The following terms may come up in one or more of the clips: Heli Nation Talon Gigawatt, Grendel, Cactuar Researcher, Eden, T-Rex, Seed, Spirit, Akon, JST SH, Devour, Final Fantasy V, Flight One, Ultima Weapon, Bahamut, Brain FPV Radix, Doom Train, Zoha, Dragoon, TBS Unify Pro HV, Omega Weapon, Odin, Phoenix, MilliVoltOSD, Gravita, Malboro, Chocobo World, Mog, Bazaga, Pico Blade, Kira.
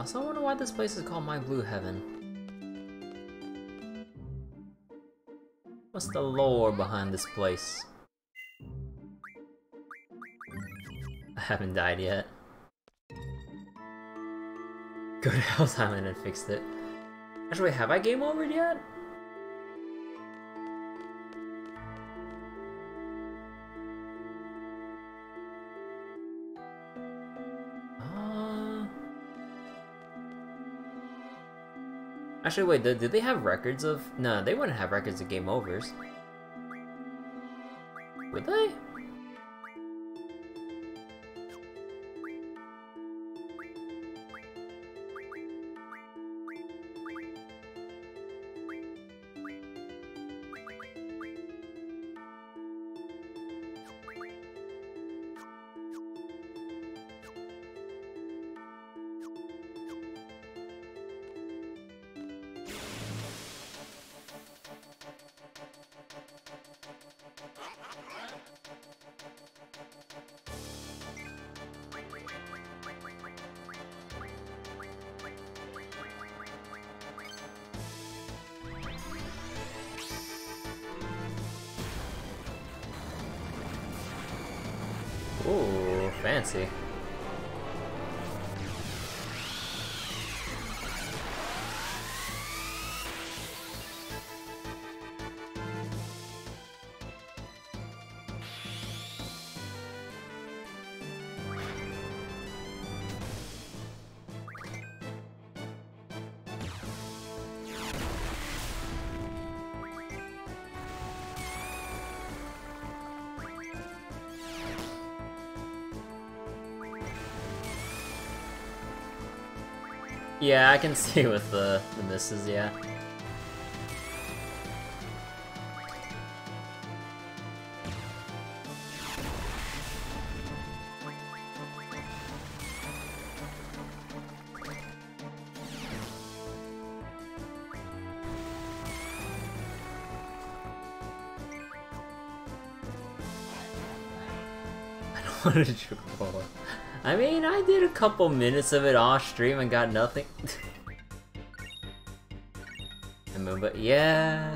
I still wonder why this place is called My Blue Heaven. What's the lore behind this place? I haven't died yet. Go to Hell's Island and fixed it. Actually, have I game over yet? Actually, wait, did they have records of... No, they wouldn't have records of game overs. Would they? Ooh, fancy. Yeah, I can see with the misses, yeah. I don't want to Chocobo. I mean, I did a couple minutes of it off stream and got nothing. And Moomba, yeah.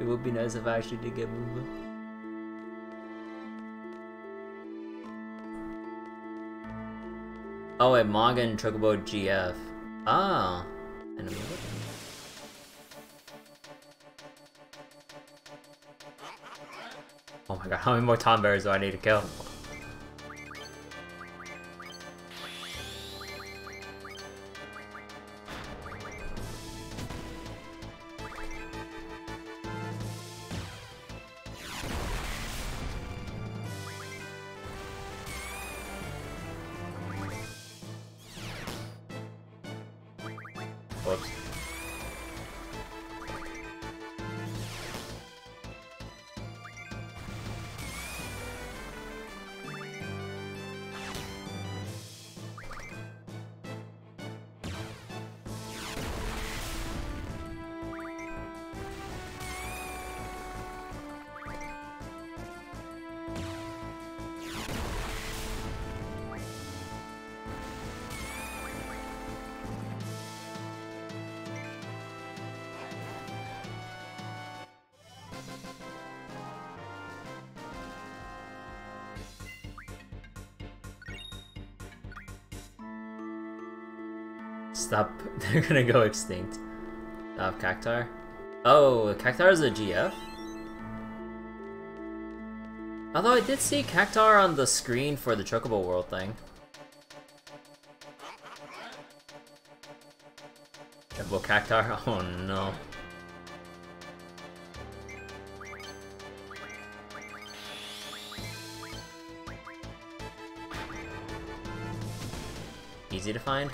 It would be nice if I actually did get Moomba. Oh, wait, Mog and Chocobo GF. Oh. And Moomba. Oh my god, how many more Tonberries do I need to kill? Stop, they're gonna go extinct. Stop Cactuar. Oh, Cactuar is a GF? Although I did see Cactuar on the screen for the Chocobo World thing. Jumbo Cactuar? Oh no. Easy to find?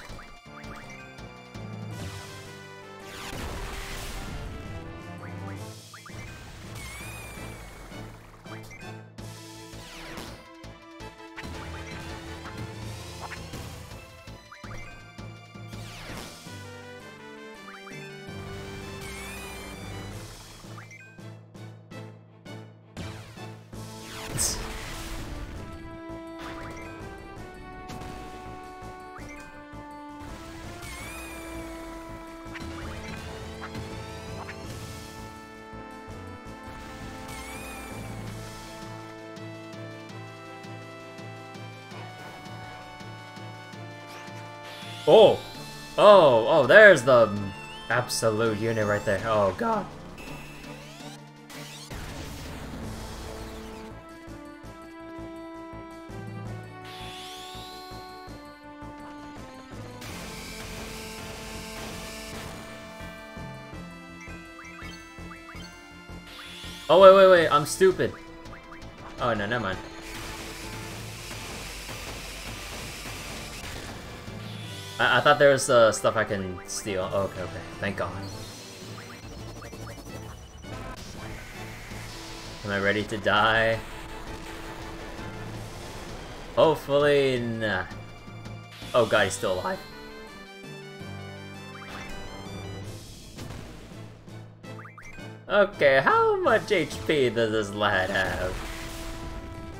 Oh! Oh, oh, there's the absolute unit right there. Oh, God. Oh, wait, wait, wait, I'm stupid. Oh, no, never mind. I thought there was stuff I can steal. Oh, okay, okay, thank God. Am I ready to die? Hopefully not. Oh God, he's still alive. Okay, how much HP does this lad have?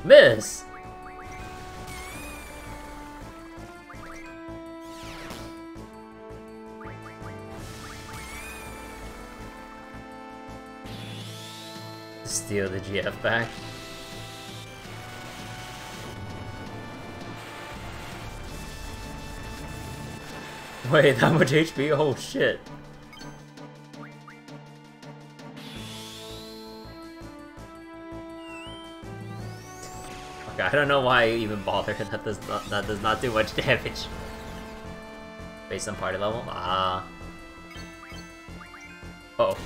Miss! Steal the GF back. Wait, that much HP? Oh shit. I don't know why I even bother. That does not do much damage. Based on party level? Ah. Uh-oh.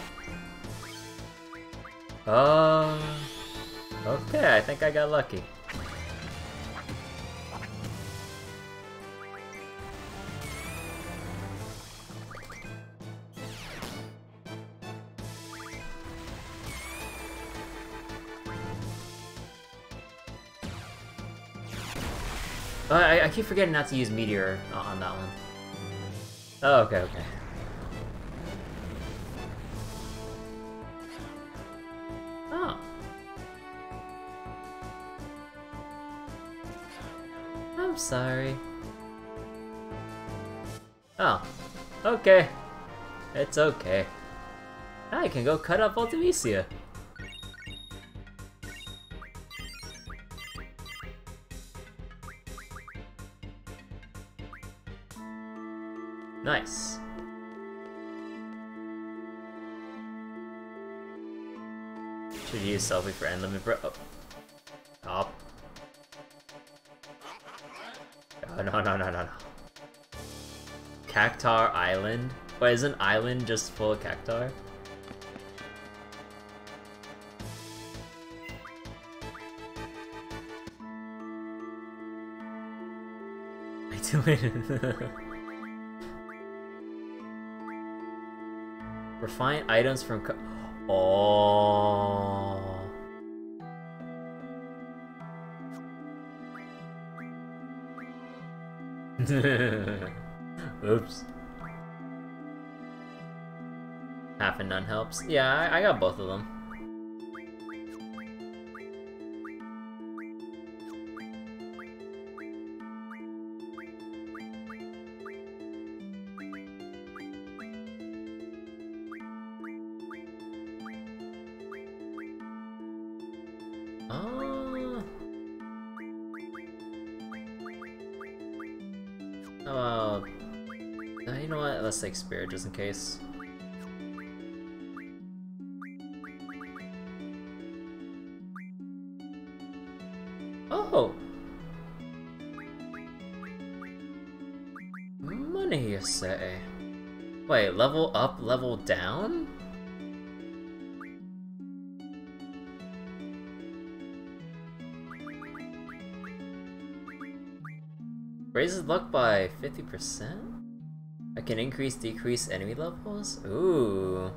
Okay, I think I got lucky. I keep forgetting not to use Meteor on that one. Oh, okay, okay. Oh. I'm sorry. Oh. Okay. It's okay. I can go cut up Ultimecia. Nice. Should use selfie for end limit bro. Oh. Oh. Oh, no, no, no, no, no. Cactuar Island? Wait, isn't island just full of cactuar? I do it. Refine items from oh. Oops. Half and none helps. Yeah, I got both of them. You know what? Let's take Spirit just in case. Oh! Money, you say? Wait, level up, level down? Raises luck by 50%? I can increase, decrease enemy levels? Ooh.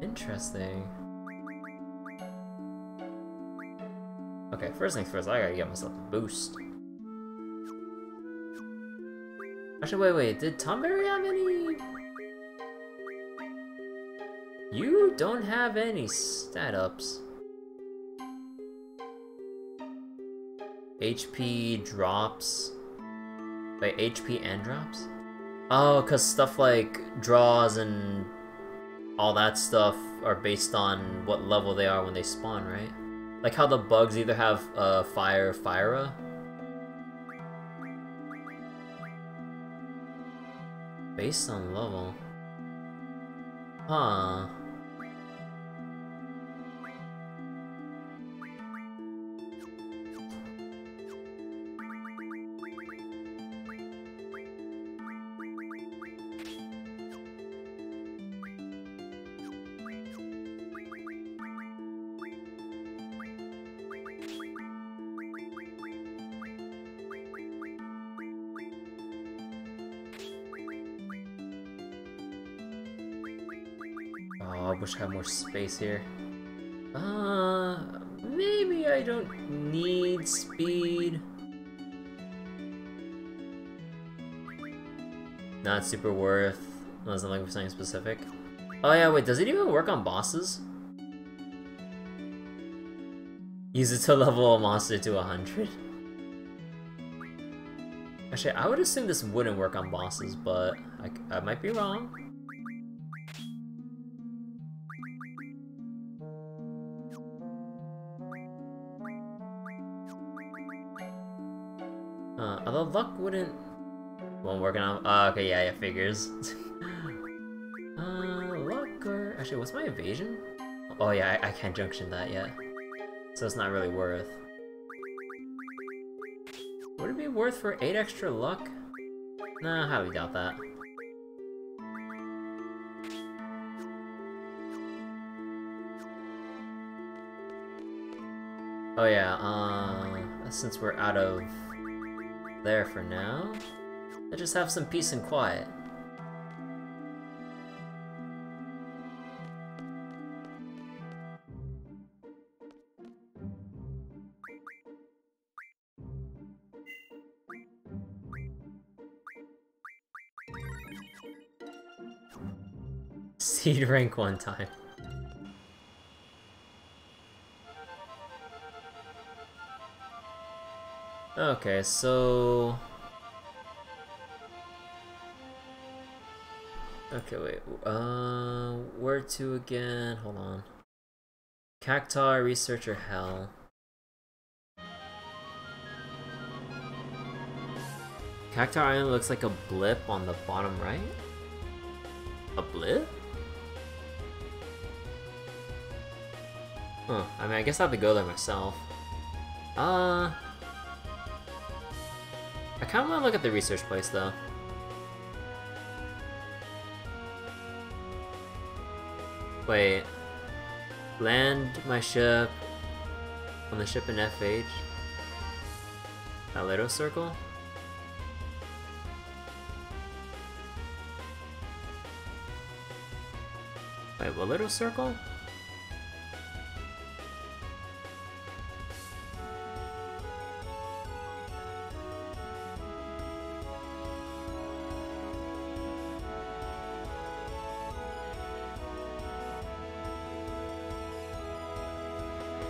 Interesting. Okay, first things first, I gotta get myself a boost. Actually, wait, wait, did Tonberry have any? You don't have any stat ups. HP drops. Wait, HP and drops? Oh, cause stuff like draws and all that stuff are based on what level they are when they spawn, right? Like how the bugs either have fire, Fyra. Based on level. Huh. Wish I had more space here. Maybe I don't need speed. Not super worth, unless I'm looking for something specific. Oh yeah, wait, does it even work on bosses? Use it to level a monster to 100. Actually, I would assume this wouldn't work on bosses, but I might be wrong. Although luck won't work on. Okay, yeah, figures. Luck or actually, what's my evasion? Oh yeah, I can't junction that yet, so it's not really worth. Would it be worth for 8 extra luck? Nah, highly doubt that. Oh yeah, since we're out of there for now, I just have some peace and quiet. Seed rank 1 time. Okay, so... okay, wait, where to again? Hold on. Cactuar Researcher Hell. Cactuar Island looks like a blip on the bottom right? A blip? Huh, I mean, I guess I have to go there myself. I kinda wanna look at the research place though. Wait. Land my ship on the ship in FH. That little circle? Wait, what little circle?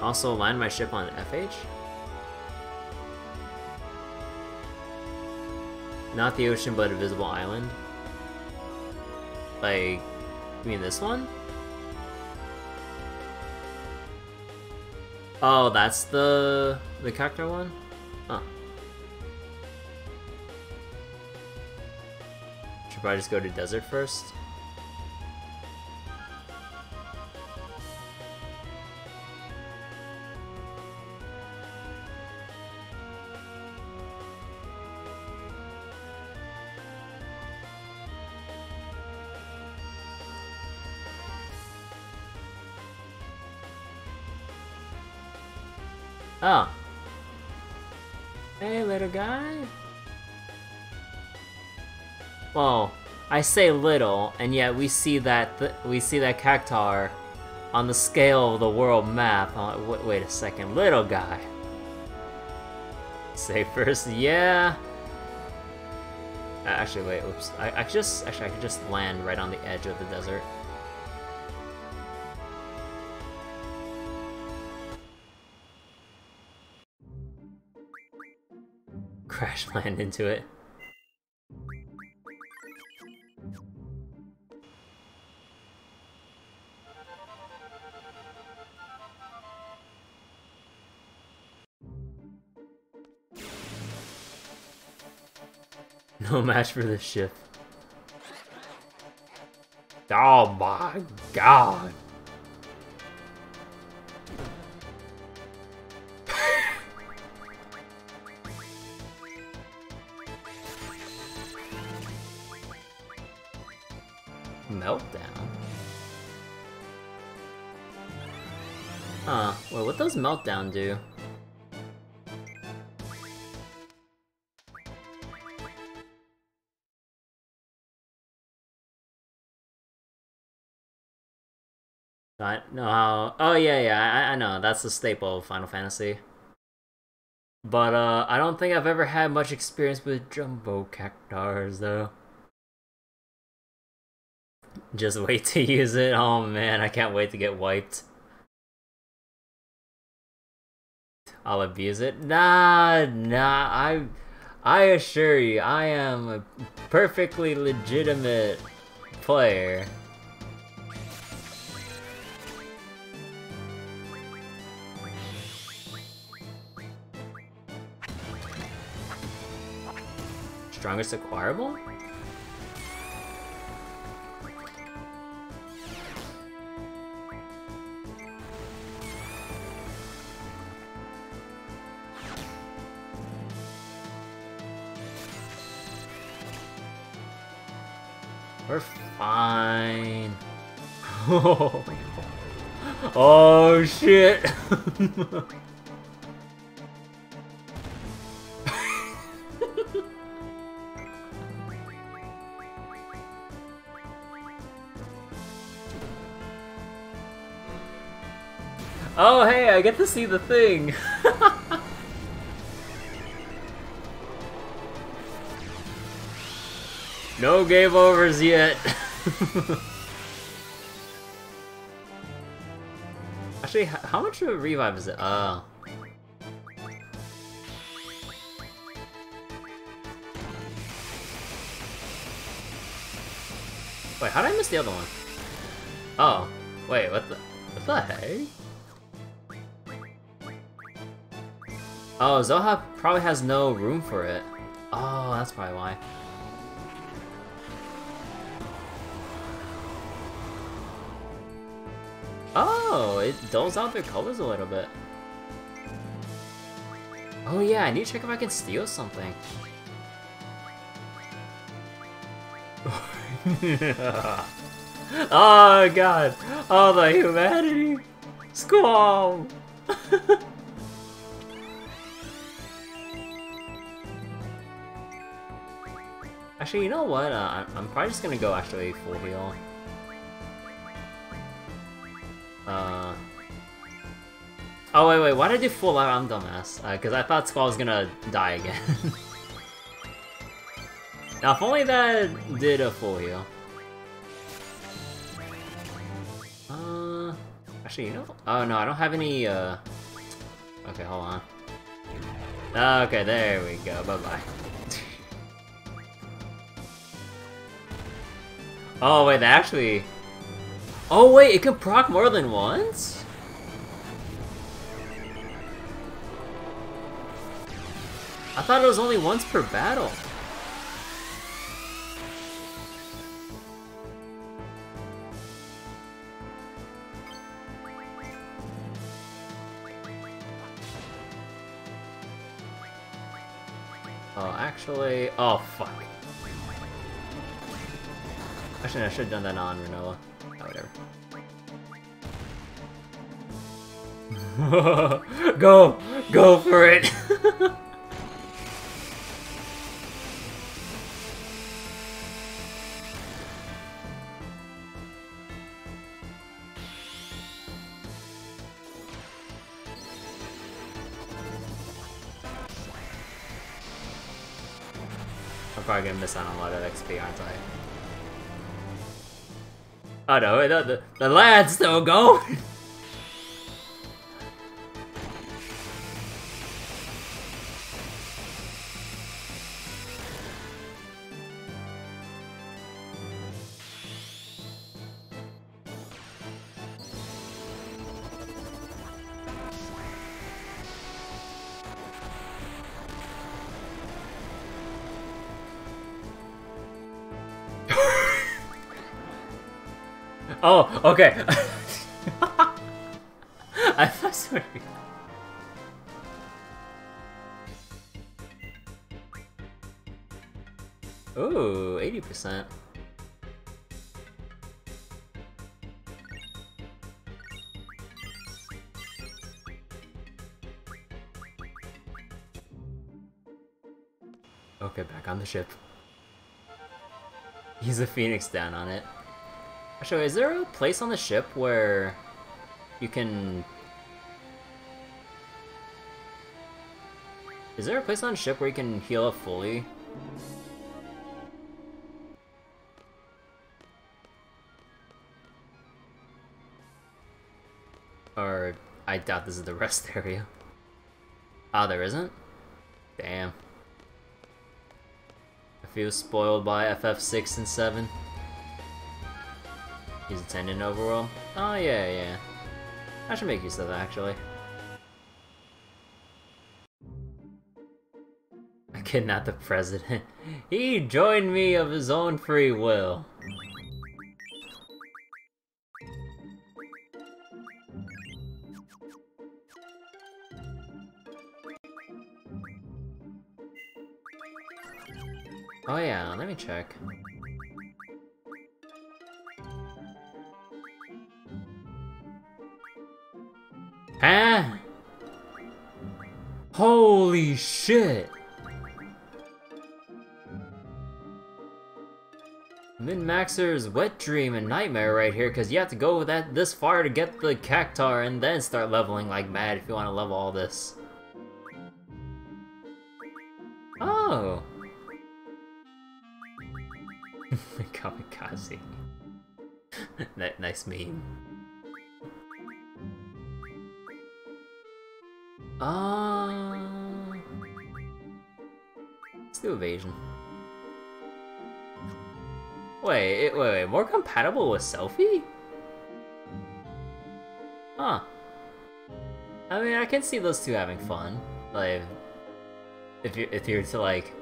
Also land my ship on FH? Not the ocean, but a visible island. Like, you mean this one? Oh, that's the Cactuar one? Huh. Should probably just go to desert first. Oh. Hey, little guy. Well, I say little, and yet we see that Cactuar on the scale of the world map. I'm like, wait a second, little guy. Say first, yeah. Actually, wait. Oops. I could just land right on the edge of the desert. Crash land into it. No match for this ship. Oh my god. Meltdown. Huh, well, what does Meltdown do? I know how. Oh yeah, I know. That's the staple of Final Fantasy. But I don't think I've ever had much experience with Jumbo Cactuars though. Just wait to use it. Oh man, I can't wait to get wiped. I'll abuse it. Nah. I assure you, I am a perfectly legitimate player. Strongest acquirable? We're fine. Oh shit. Oh hey, I get to see the thing! No game overs yet! Actually, how much of a revive is it? Oh. Wait, how did I miss the other one? Oh. Wait, what the heck? Oh, Zoha probably has no room for it. Oh, that's probably why. Oh, it dulls out their colors a little bit. Oh yeah, I need to check if I can steal something. Oh god, all the humanity! Squall! Actually, you know what? I'm probably just gonna go actually full heal. Oh wait, why did I do full life? I'm dumbass. Cause I thought Squall was gonna die again. Now, if only that did a full heal. Actually, you know? Oh no, I don't have any. Okay, hold on. Okay, there we go. Bye bye. Oh wait, actually. Oh wait, it can proc more than once? I thought it was only once per battle. Oh, actually. Oh, fuck. Actually, I should have done that on Rinoa. Oh, whatever. Go for it! I'm probably gonna miss out on a lot of XP, aren't I? Oh no, the lad's still going! Oh, okay. I'm sorry. Ooh, 80%. Okay, back on the ship. He's a Phoenix down on it. Actually, is there a place on the ship where you can... Is there a place on the ship where you can heal up fully? Or, I doubt this is the rest area. Ah, there isn't? Damn. I feel spoiled by FF6 and 7. He's a 10 in overall. Oh yeah, yeah. I should make use of that, actually. I kidnapped the president. He joined me of his own free will. Oh yeah, let me check. Huh? Holy shit! Min-Maxer's wet dream and nightmare right here, because you have to go that this far to get the Cactuar and then start leveling like mad if you want to level all this. Oh! Kamikaze. Nice meme. Let's do evasion. Wait, more compatible with Selfie? Huh. I mean, I can see those two having fun. Like, if you're to like...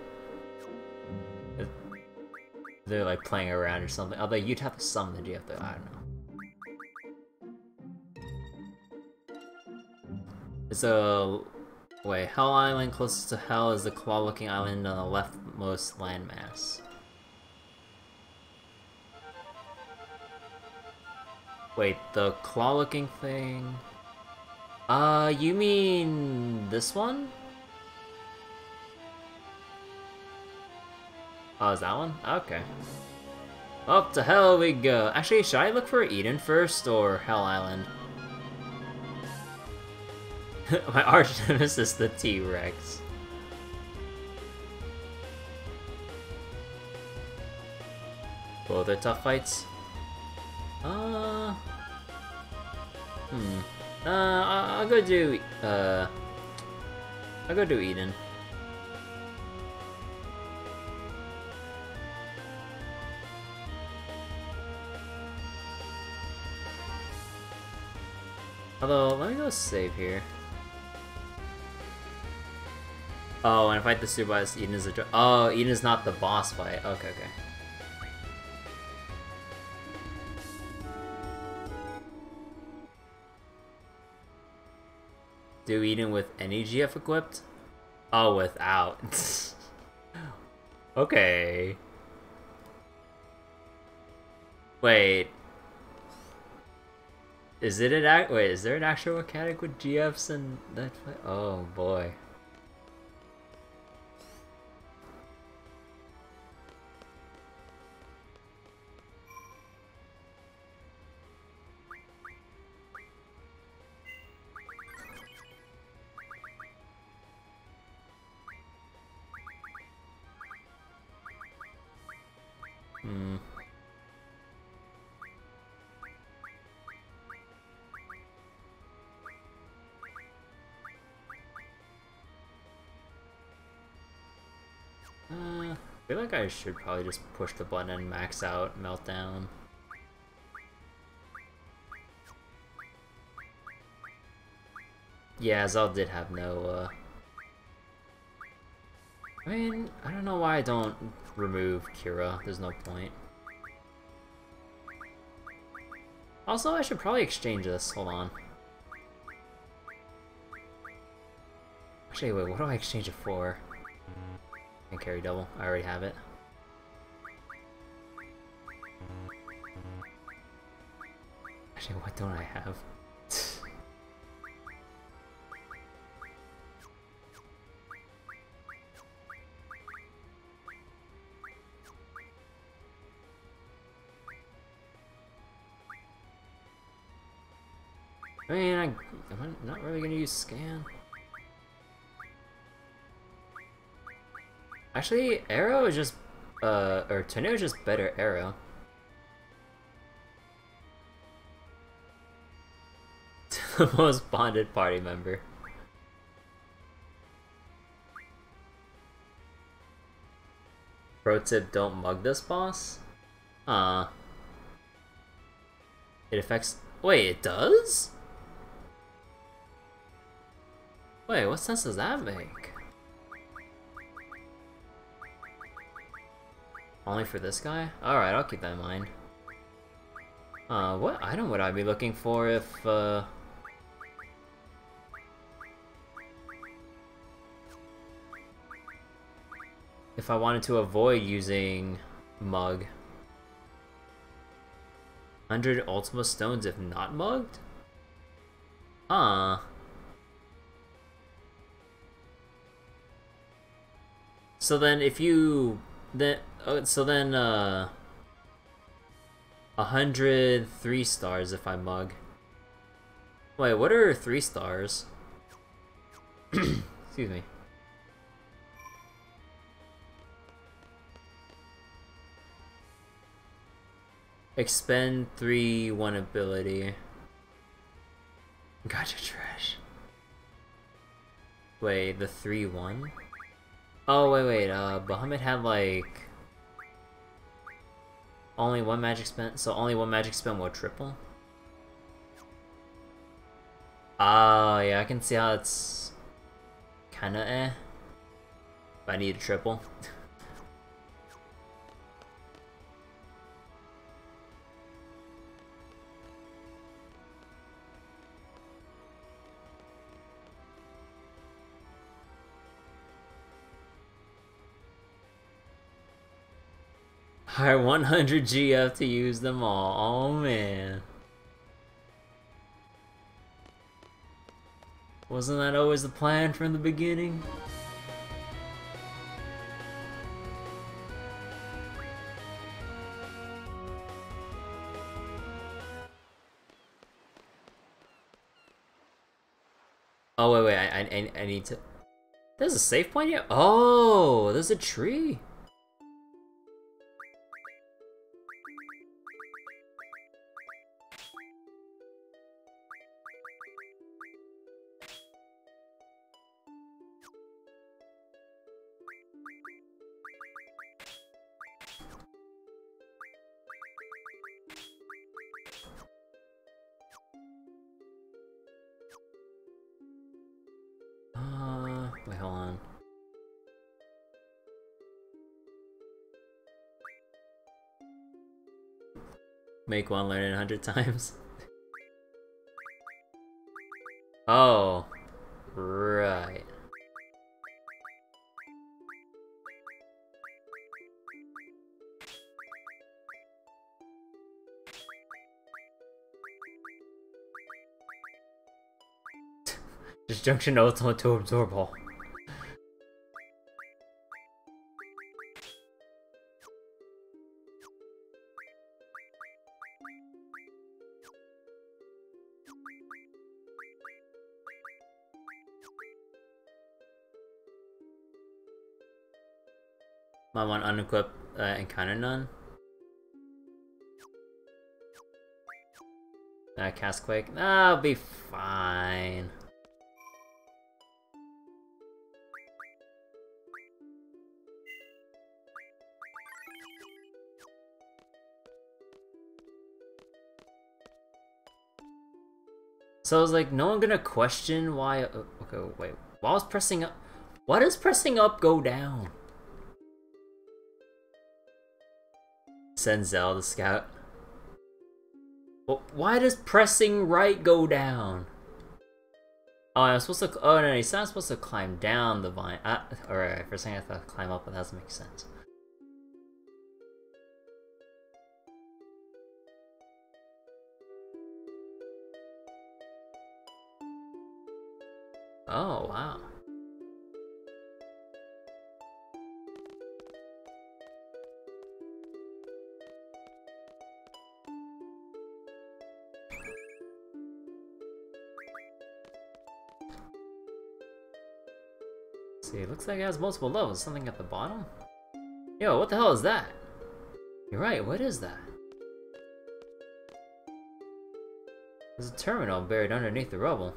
They're like playing around or something. Although you'd have to summon the GF, I don't know. It's a... Wait, Hell Island closest to Hell is the claw-looking island on the leftmost landmass. Wait, the claw-looking thing... you mean... this one? Oh, is that one? Okay. Up to Hell we go. Actually, should I look for Eden first or Hell Island? My arch nemesis, the T-Rex. Both are tough fights. I'll go do Eden. Although, let me go save here. Oh, and I fight the super boss, Eden is a dr- Oh, Eden is not the boss fight. Okay, okay. Do Eden with any GF equipped? Oh, without. Okay. Wait. Is it an act? Wait, is there an actual mechanic with GFs and that? Oh boy. I feel like I should probably just push the button and max out Meltdown. Yeah, Zell did have no, I mean, I don't know why I don't remove Kira. There's no point. Also, I should probably exchange this. Hold on. Actually, wait, what do I exchange it for? I can carry double. I already have it. Actually, what don't I have? I mean, am I not really gonna use scan? Actually, Aero is just, or Tornado is just better Aero. The most bonded party member. Pro tip, don't mug this boss? It affects, wait, it does? Wait, what sense does that make? Only for this guy? Alright, I'll keep that in mind. What item would I be looking for if, if I wanted to avoid using Mug? 100 Ultima Stones if not mugged? So then if you, so then 103 stars if I mug. Wait, what are 3 stars? Excuse me. Expend 3/1 ability. Gotcha, trash. Wait, the 3/1? Oh, wait, Bahamut had, like, only 1 magic spent, so only 1 magic spent will triple? Oh, yeah, I can see how it's kinda eh. But I need a triple. I 100 GF to use them all. Oh man. Wasn't that always the plan from the beginning? Oh wait, I need to... There's a save point here? Oh, there's a tree. Make one, learn it 100 times. Oh, right. Disjunction ultimate to absorb all. I want unequip encounter none. Cast Quake. That'll be fine. So I was like, no one gonna question why. Okay, wait. Why was pressing up? Why does pressing up go down? Send Zell to scout. Well, why does pressing right go down? Oh, I'm supposed to. Oh no, he's not supposed to climb down the vine. Alright, for a second I thought climb up, but that doesn't make sense. Oh, wow. Let's see, it looks like it has multiple levels. Something at the bottom? Yo, what the hell is that? You're right, what is that? There's a terminal buried underneath the rubble.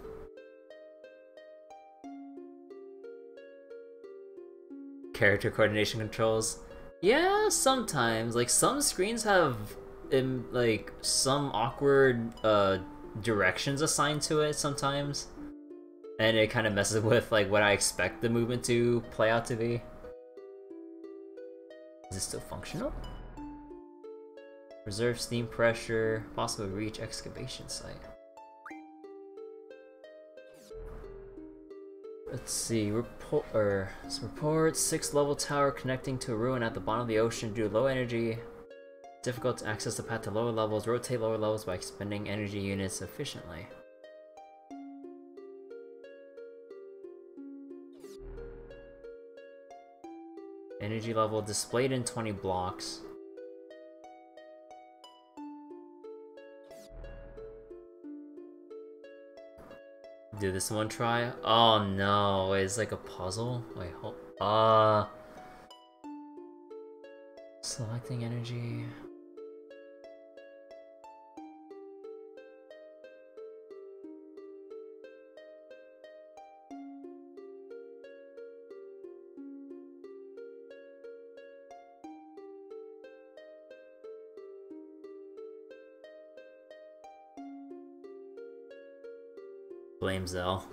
Character coordination controls. Yeah, sometimes. Like, some screens have, like, some awkward directions assigned to it sometimes. And it kind of messes with, like, what I expect the movement to play out to be. Is it still functional? Reserve steam pressure. Possible reach excavation site. Let's see, report 6 level tower connecting to a ruin at the bottom of the ocean due to low energy. Difficult to access the path to lower levels. Rotate lower levels by expending energy units efficiently. Energy level displayed in 20 blocks. Do this in one try? Oh no, wait, it's like a puzzle? Wait, hold. Selecting energy. Blame Zell.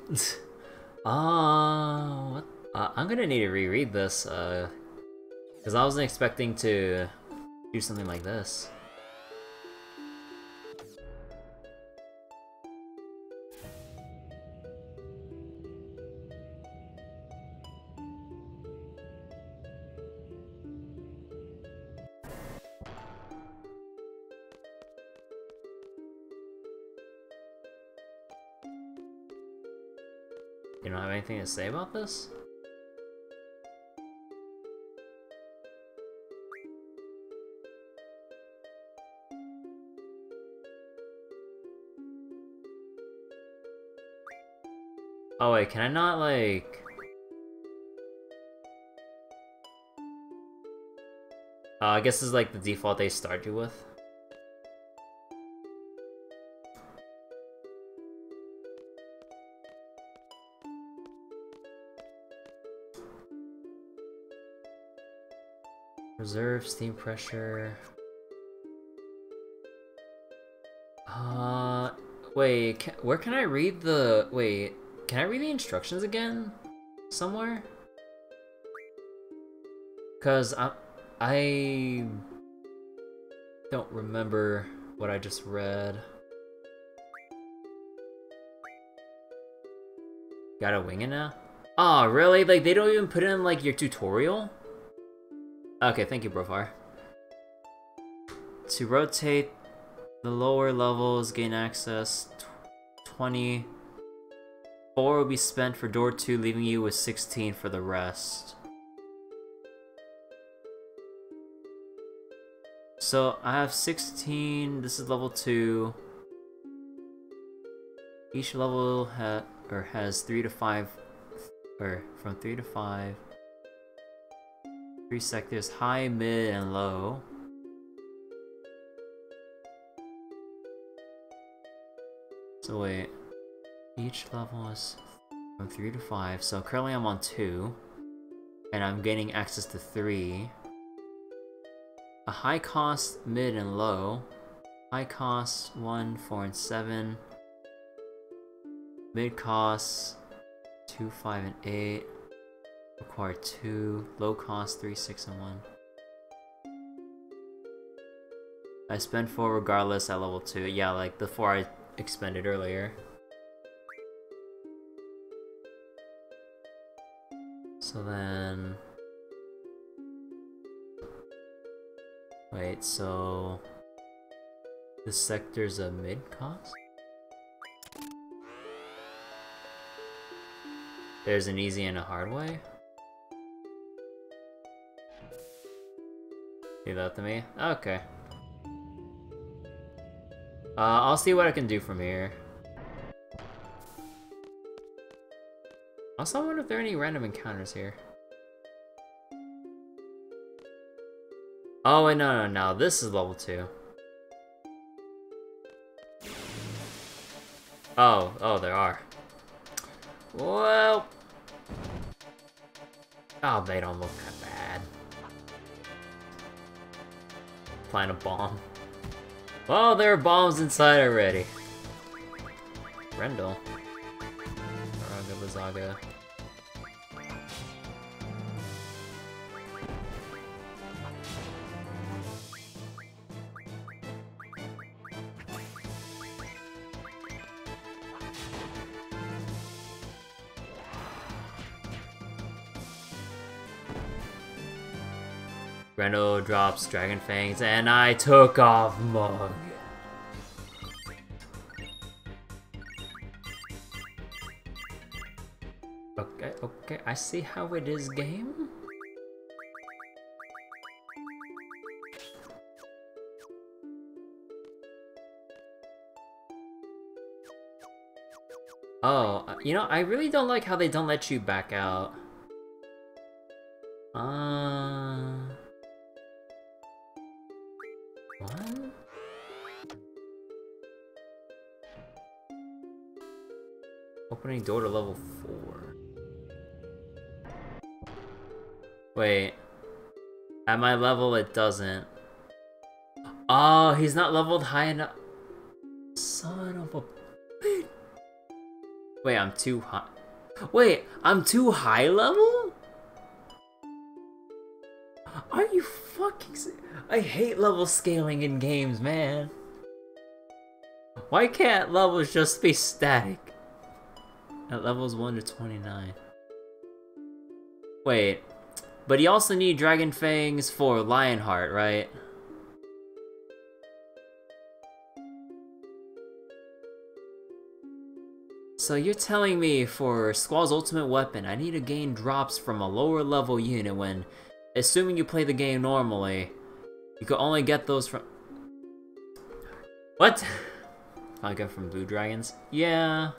What? I'm gonna need to reread this, because I wasn't expecting to do something like this. You don't have anything to say about this? Oh wait, can I not, like... I guess this is like the default they start you with. Reserve steam pressure. Wait, where can I read the... Wait, can I read the instructions again? Somewhere? Because I don't remember what I just read. Gotta wing it now? Aw, really? Like, they don't even put in, like, your tutorial? Okay, thank you, Brofar. To rotate the lower levels, gain access 20. 4 will be spent for door 2, leaving you with 16 for the rest. So I have 16. This is level 2. Each level has 3 to 5, or from 3 to 5. 3 sectors, high, mid, and low. So wait, each level is from 3 to 5, so currently I'm on 2, and I'm gaining access to 3. A high cost, mid, and low. High cost, 1, 4, and 7. Mid costs, 2, 5, and 8. Require 2, low cost 3, 6, and 1. I spend 4 regardless at level 2. Yeah, like the 4 I expended earlier. So then... Wait, so... This sector's a mid-cost? There's an easy and a hard way? Leave that to me? Okay. I'll see what I can do from here. Also, I wonder if there are any random encounters here. Oh, wait, no, this is level 2. Oh, there are. Well... Oh, they don't look that bad. Plant a bomb. Well, there are bombs inside already. Rendell. Bazaga. Reno drops Dragon Fangs, and I took off Mog. Okay, I see how it is, game. Oh, you know, I really don't like how they don't let you back out. Opening door to level 4. Wait. At my level, it doesn't. Oh, he's not leveled high enough. Son of a bitch. Wait, I'm too high. Wait, I'm too high level? Are you fucking serious? I hate level scaling in games, man. Why can't levels just be static? At levels 1 to 29. Wait. But you also need Dragon Fangs for Lionheart, right? So you're telling me for Squall's Ultimate Weapon, I need to gain drops from a lower level unit when, assuming you play the game normally, you could only get those from... What? I get from Blue Dragons? Yeah.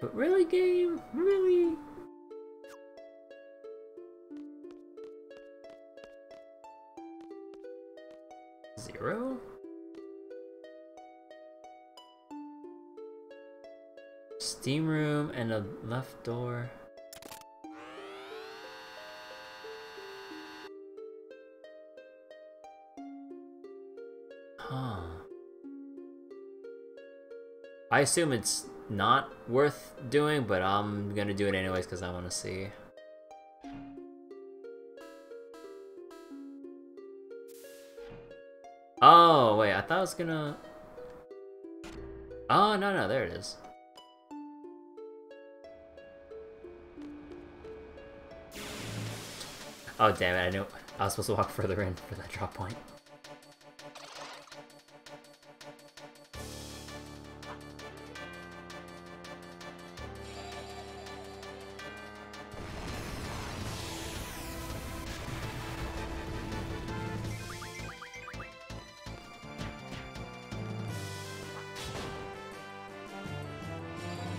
But really, game? Really? Zero? Steam room and a left door. Huh. I assume it's not worth doing, but I'm gonna do it anyways because I want to see. Oh, wait, I thought I was gonna... Oh, no, there it is. Oh, damn it, I knew I was supposed to walk further in for that drop point.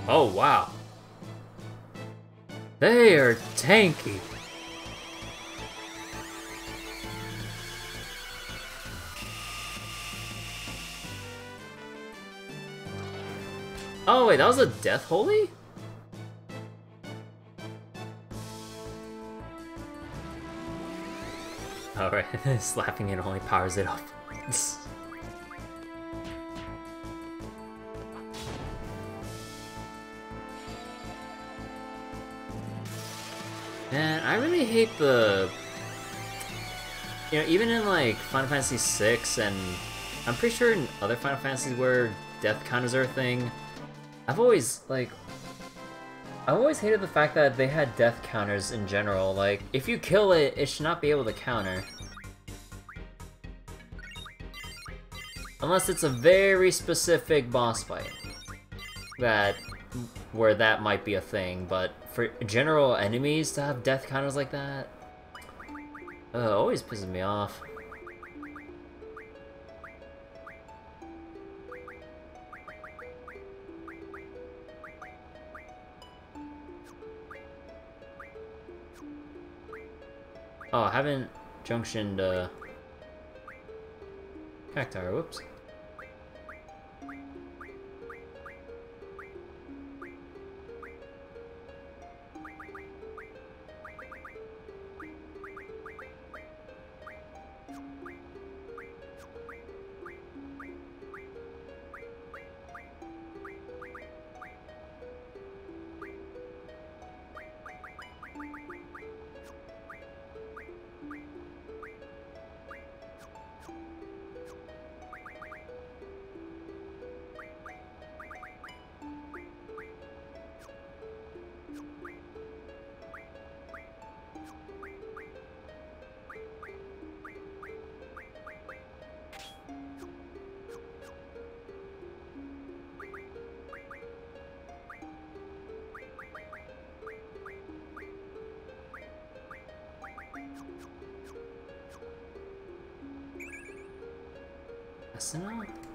Oh, wow. They are tanky. Oh, wait, that was a death holy? Alright, slapping it only powers it up. Man, I really hate the you know, even in like Final Fantasy VI, and I'm pretty sure in other Final Fantasies where death counters are a thing, I've always hated the fact that they had death counters in general. Like, if you kill it, it should not be able to counter. Unless it's a very specific boss fight. Where that might be a thing, but for general enemies to have death counters like that, always pisses me off. Oh, I haven't junctioned Cactuar, whoops.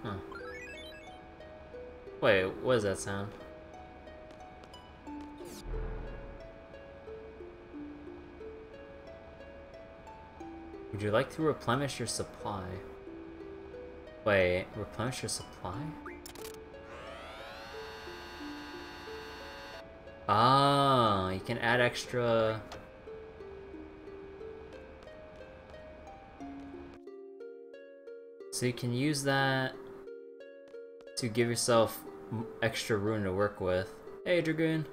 Huh. Wait, what is that sound? Would you like to replenish your supply? Wait, replenish your supply? Ah, you can add extra... So you can use that to give yourself extra rune to work with. Hey, Dragoon.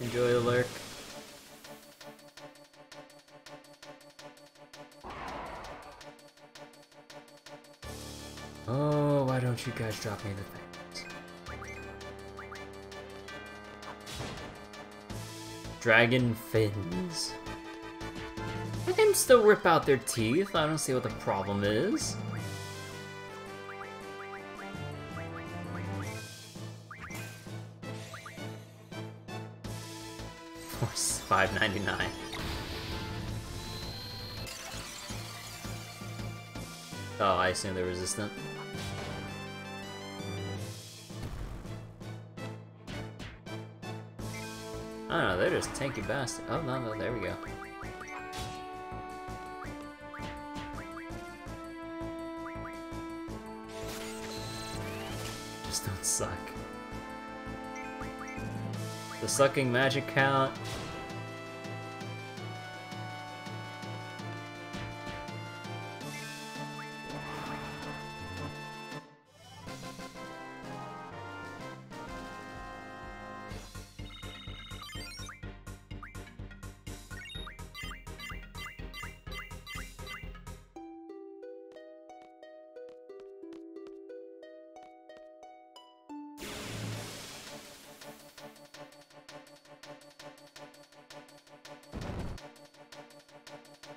Enjoy the lurk. Oh, why don't you guys drop me the thing? Dragon fins. I can still rip out their teeth, I don't see what the problem is. $5.99. Oh, I assume they're resistant. I don't know, they're just tanky bastards. Oh, no, there we go. Suck. The sucking magic count.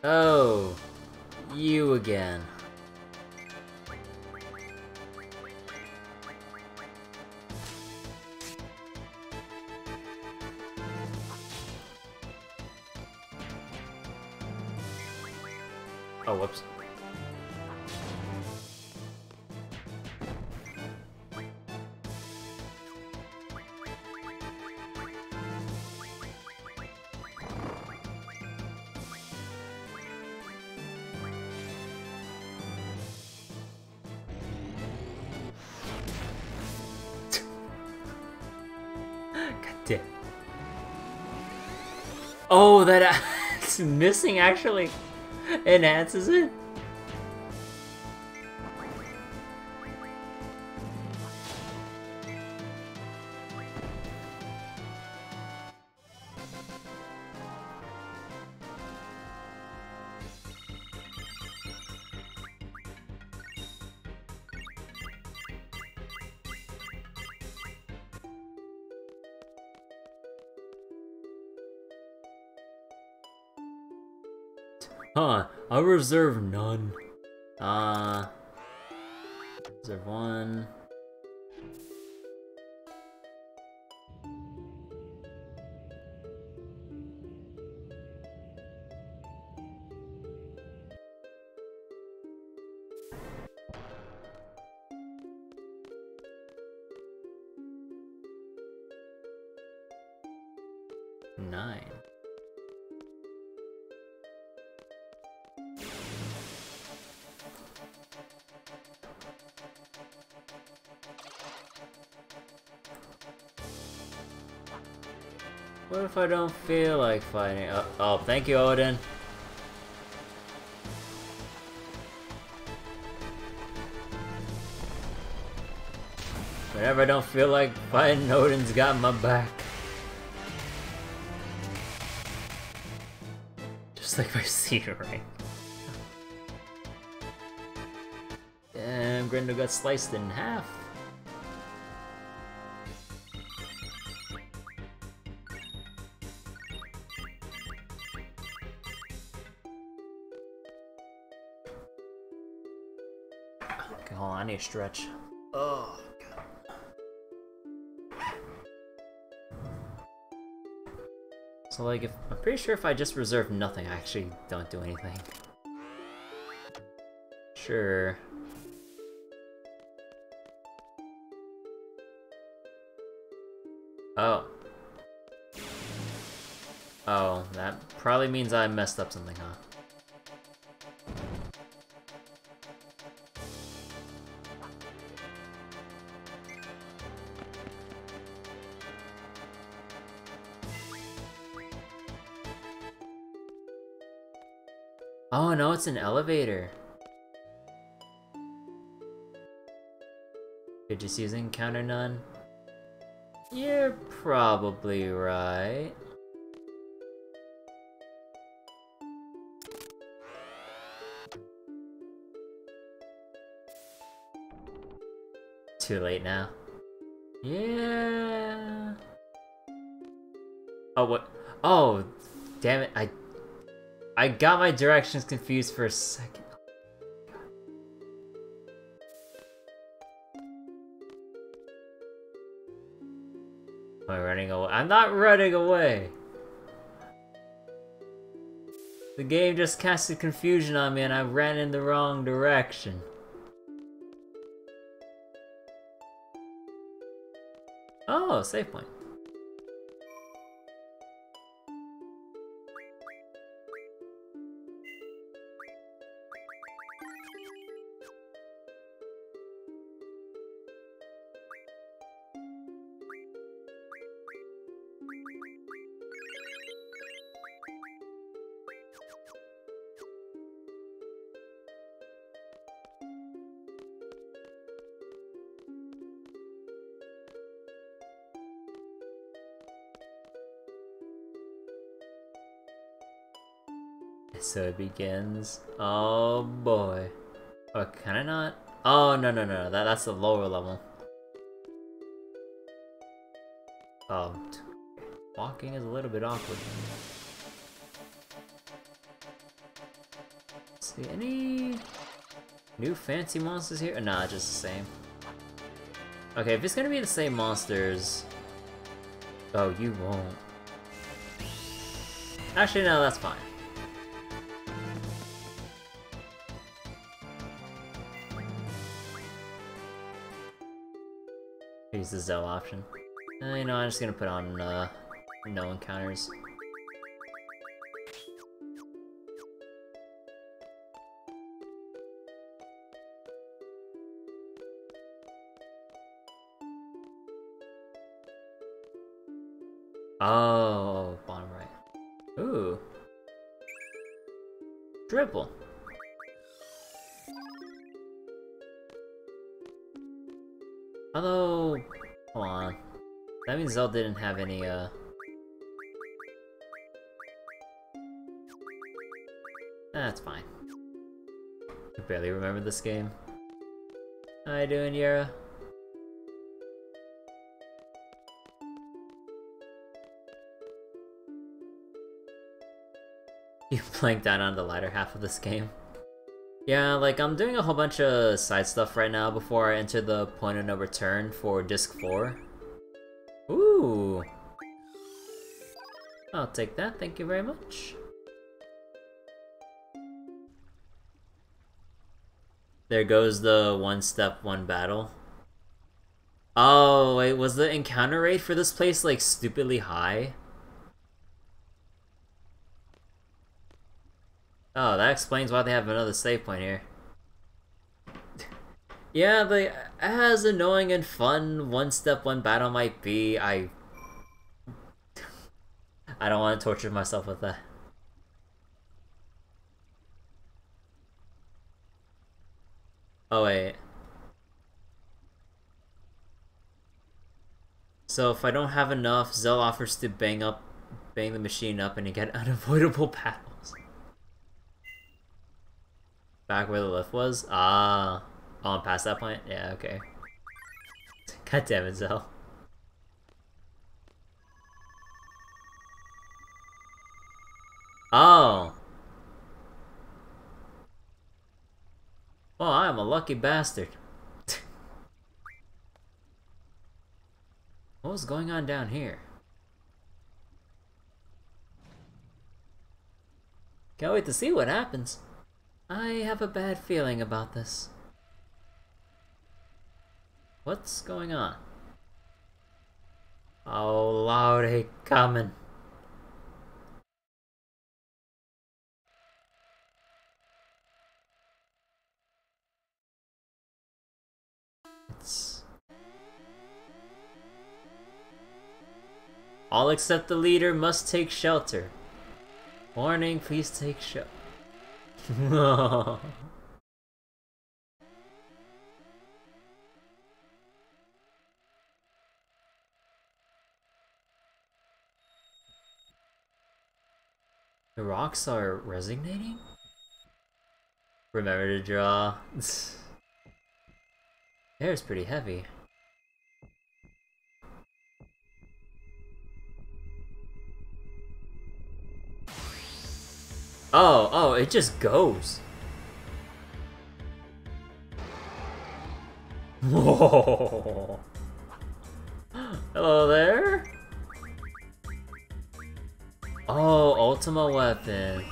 Oh, you again. Oh, whoops. Oh, that missing actually enhances it? Huh, I'll reserve none. Reserve one. What if I don't feel like fighting? Oh, thank you, Odin. Whenever I don't feel like fighting, Odin's got my back. Just like my Seed rank. Damn, Grendel got sliced in half. Stretch. Oh, God. So like, if I'm pretty sure if I just reserve nothing, I actually don't do anything. Sure. Oh. Oh, that probably means I messed up something, huh? Oh no, it's an elevator. You're just using counter none? You're probably right. Too late now. Yeah. Oh, what? Oh, damn it. I got my directions confused for a second. Am I running away? I'm not running away! The game just casted confusion on me and I ran in the wrong direction. Oh, save point. So it begins. Oh boy. Or can I not? Oh no no no, that's the lower level. Oh, walking is a little bit awkward. See any new fancy monsters here? Nah, just the same. Okay, if it's gonna be the same monsters. Oh, you won't. Actually no, that's fine. Use the Zell option. You know, I'm just gonna put on no encounters. Oh, bottom right. Ooh, triple. Although, hold on. That means Zell didn't have any, That's fine. I barely remember this game. How you doing, Yara? You blanked out on the latter half of this game. Yeah, like, I'm doing a whole bunch of side stuff right now before I enter the point of no return for Disc 4. Ooh! I'll take that, thank you very much. There goes the one step, one battle. Oh, wait, was the encounter rate for this place, like, stupidly high? Oh, that explains why they have another save point here. Yeah, but as annoying and fun one step, one battle might be, I don't want to torture myself with that. Oh, wait. So if I don't have enough, Zell offers to bang the machine up and you get unavoidable battles. Back where the lift was? Ah. Oh, I'm past that point? Yeah, okay. God damn it, Zell. Oh. Well, I'm a lucky bastard. What was going on down here? Can't wait to see what happens. I have a bad feeling about this. What's going on? Oh, Laurie coming. All except the leader must take shelter. Warning, please take shelter. No. The rocks are resignating? Remember to draw. Air's pretty heavy. Oh, oh, it just goes. Whoa. Hello there. Oh, Ultima Weapon.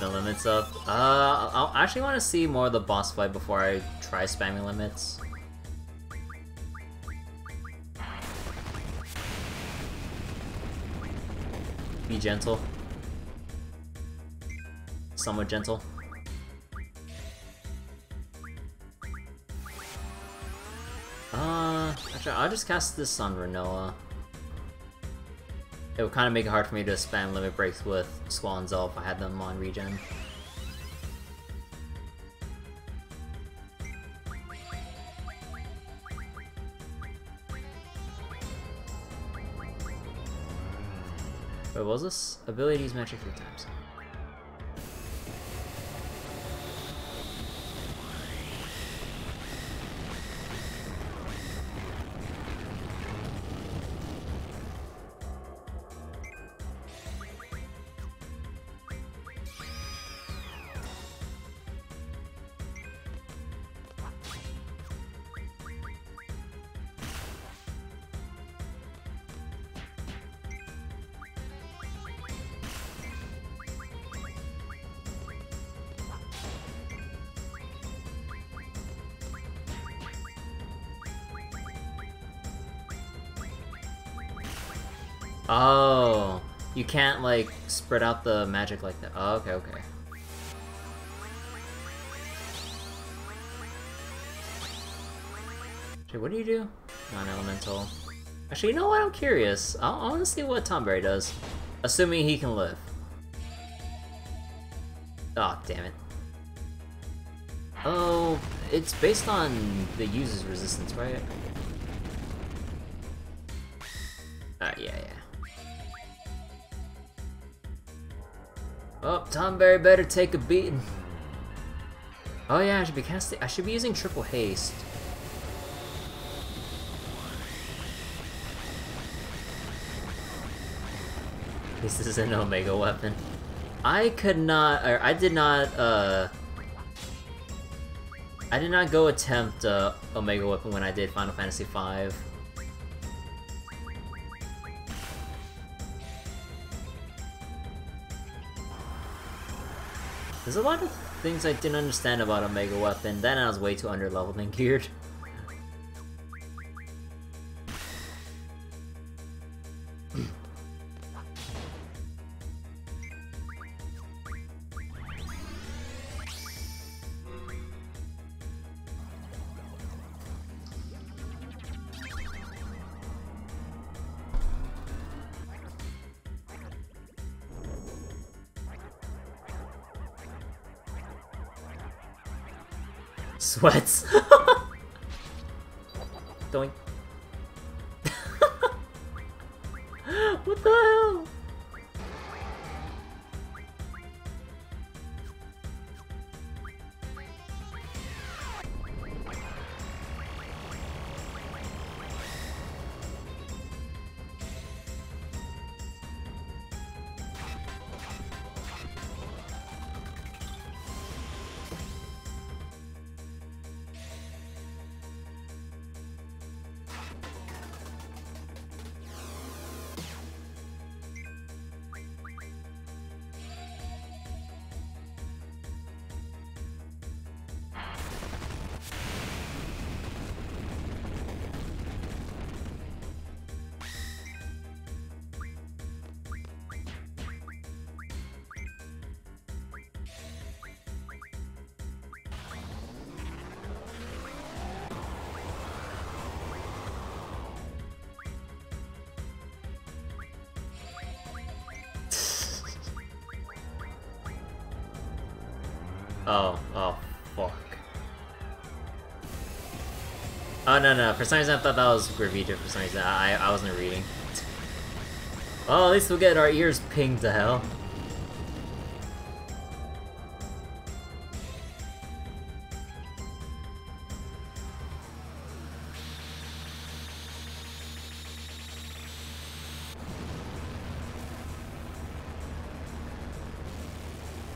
The limits up. I actually want to see more of the boss fight before I try spamming limits. Be gentle. Somewhat gentle. Actually, I'll just cast this on Rinoa. It would kind of make it hard for me to spam limit breaks with Squall and Zell if I had them on regen. Wait, what was this? Abilities match it 3 times. Oh, you can't, like, spread out the magic like that. Oh, okay, okay. Shit, what do you do? Non-elemental. Actually, you know what? I'm curious. I want to see what Tonberry does. Assuming he can live. Oh, damn it. Oh, it's based on the user's resistance, right? Yeah. Oh, Tonberry better take a beating. Oh yeah, I should be using triple haste. This is an Omega Weapon. I did not go attempt Omega Weapon when I did Final Fantasy V. There's a lot of things I didn't understand about Omega Weapon. Then I was way too underleveled and geared. Sweats. Doink. What the hell? Oh, fuck. Oh, no, for some reason I thought that was Gravita, for some reason I wasn't reading. Well, at least we'll get our ears pinged to hell.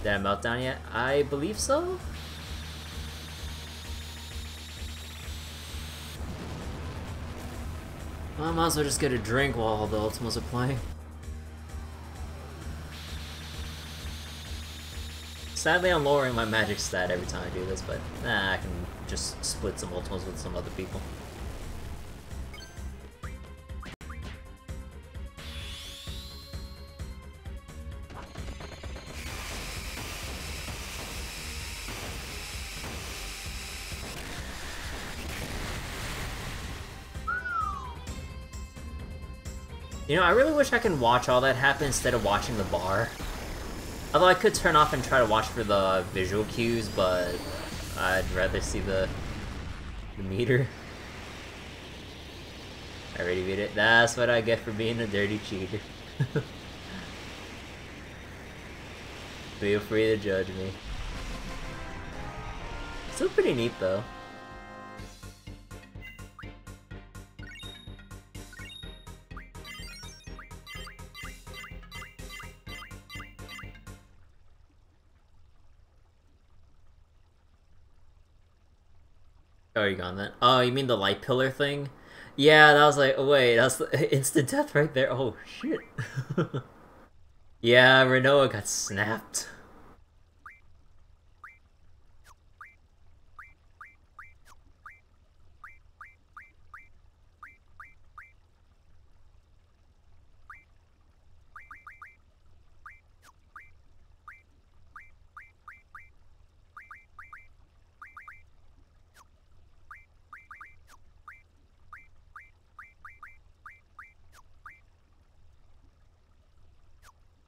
Did I melt down yet? I believe so? Well, I might as well just get a drink while all the Ultimas are playing. Sadly, I'm lowering my magic stat every time I do this, but nah, I can just split some Ultimas with some other people. You know, I really wish I could watch all that happen instead of watching the bar. Although I could turn off and try to watch for the visual cues, but I'd rather see the meter. I already beat it. That's what I get for being a dirty cheater. Feel free to judge me. Still pretty neat though. Oh, you gone then? Oh, you mean the light pillar thing? Yeah, that was like, oh wait, that's instant death right there. Oh shit. Yeah, Rinoa got snapped.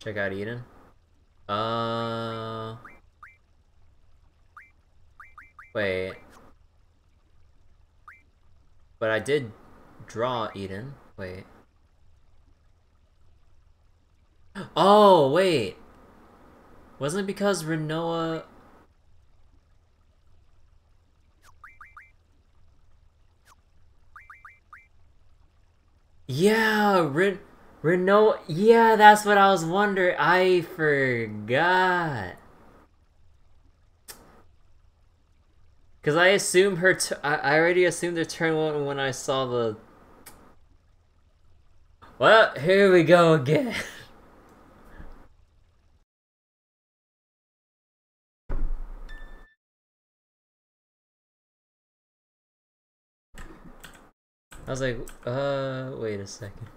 check out Eden. Wait. But I did draw Eden. Wait. Oh, wait. Wasn't it because Rinoa... Yeah, Rinoa... Yeah, that's what I was wondering. I forgot. Because I assumed her... I already assumed her turn one when I saw the... Well, here we go again. I was like, wait a second.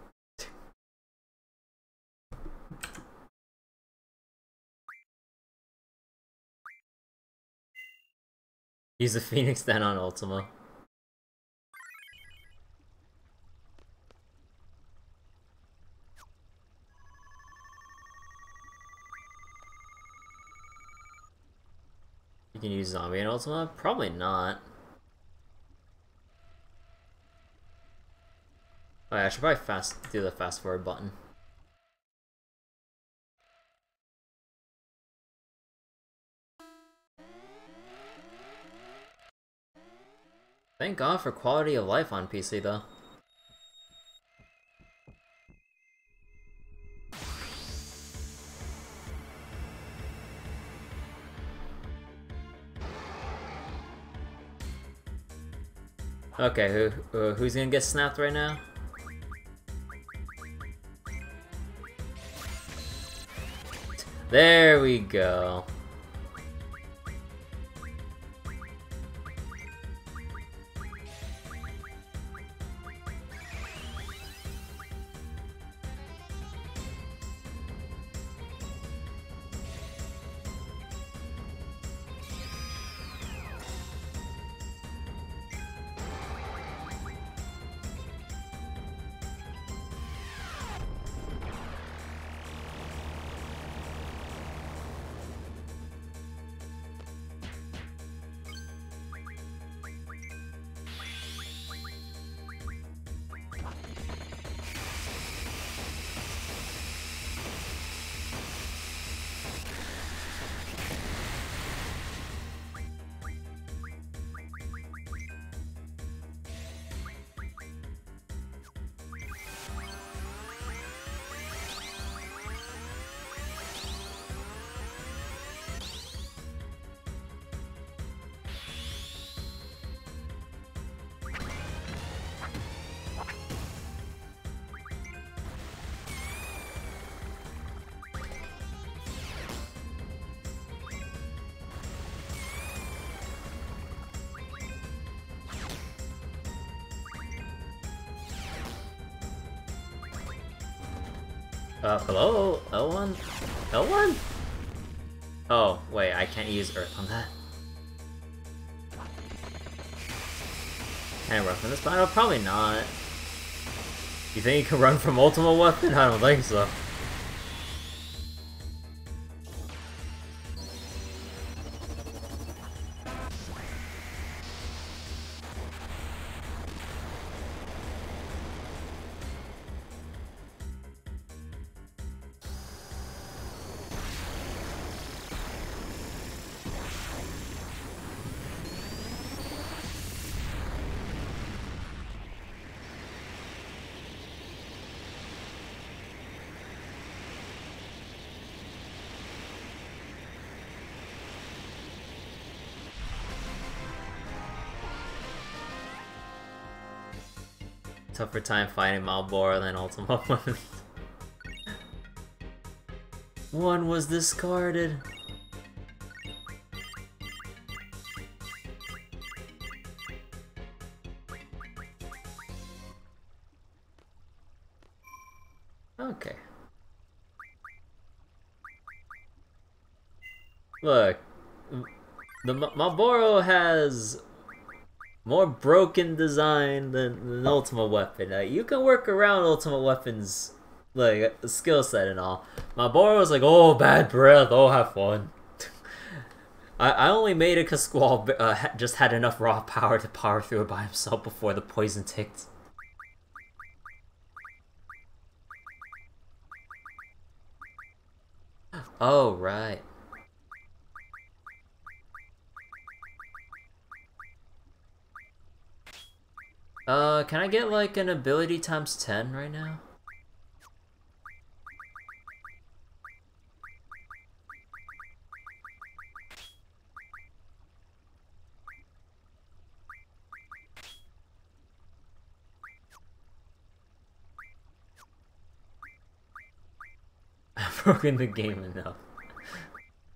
Use the Phoenix then on Ultima. You can use Zombie on Ultima? Probably not. Oh yeah, I should probably do the fast forward button. Thank God for quality of life on PC though. Okay, who's gonna get snapped right now? There we go. Hello? L1? L1? Oh, wait, I can't use Earth on that. Can I run from this battle? Probably not. You think you can run from Ultima Weapon? I don't think so. Tougher time fighting Malboro than Ultima Weapon. One was discarded. Okay. Look, the Malboro has more broken design than Ultima Weapon. You can work around Ultima Weapon's like skill set and all. Malboro was like, oh, bad breath, oh, have fun. I only made it because Squall just had enough raw power to power through it by himself before the poison ticked. Oh, right. Can I get like an ability times 10 right now? I've broken the game enough.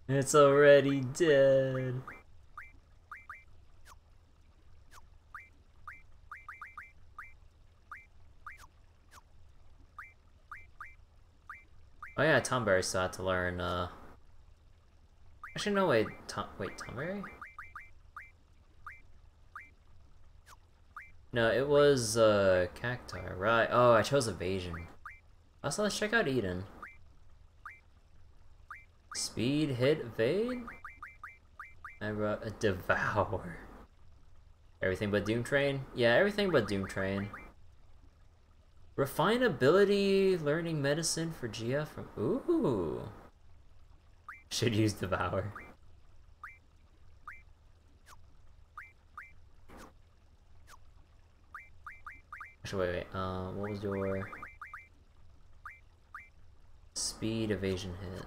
It's already dead. Oh yeah, Tonberry still had to learn, actually, no, wait, Tonberry? No, it was, Cacti, right? Oh, I chose Evasion. Also, let's check out Eden. Speed, hit, evade? I brought a Devour. Everything but Doom Train? Yeah, everything but Doom Train. Refine ability, learning medicine for GF from... Ooh! Should use Devour. Actually, wait. What was your... Speed, evasion, hit.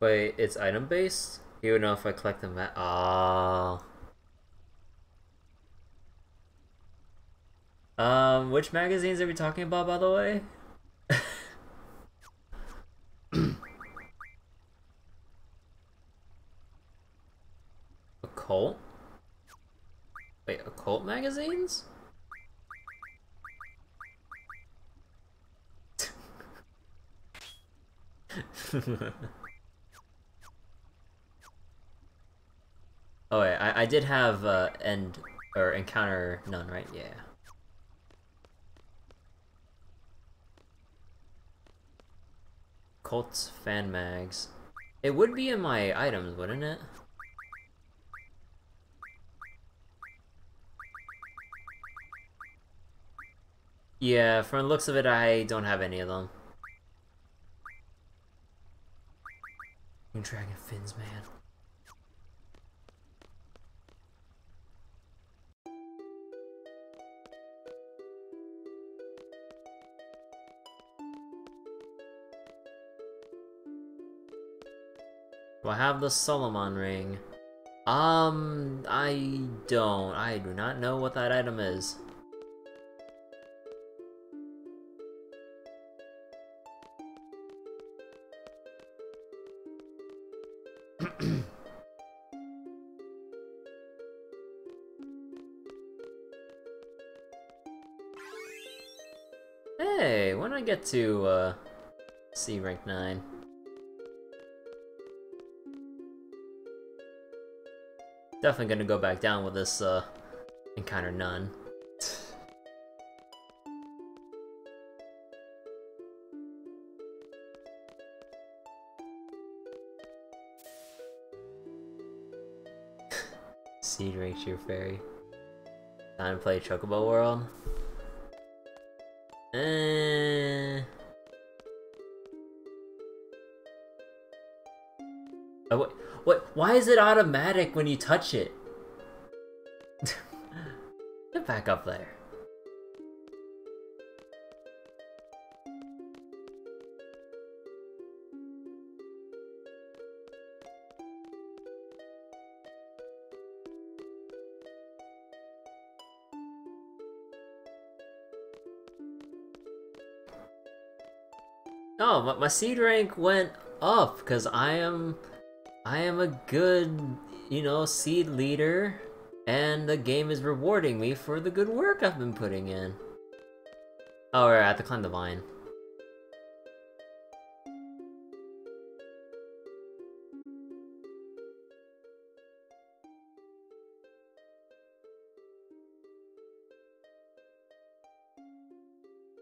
Wait, it's item based? You would know if I collect the map. Ah. Oh. Which magazines are we talking about, by the way? Occult? Wait, occult magazines? Oh wait, I did have end or encounter none, right? Yeah. Colts fan mags. It would be in my items, wouldn't it? Yeah, from the looks of it, I don't have any of them. Dragon fins, man. Do I have the Solomon ring? I do not know what that item is. Hey, when I get to C rank 9. Definitely gonna go back down with this, encounter none. Seed ranks your fairy. Time to play Chocobo World. Oh, wait, why is it automatic when you touch it? Get back up there. Oh, but my seed rank went up because I am a good, you know, seed leader, and the game is rewarding me for the good work I've been putting in. Oh, right, I have to climb the vine.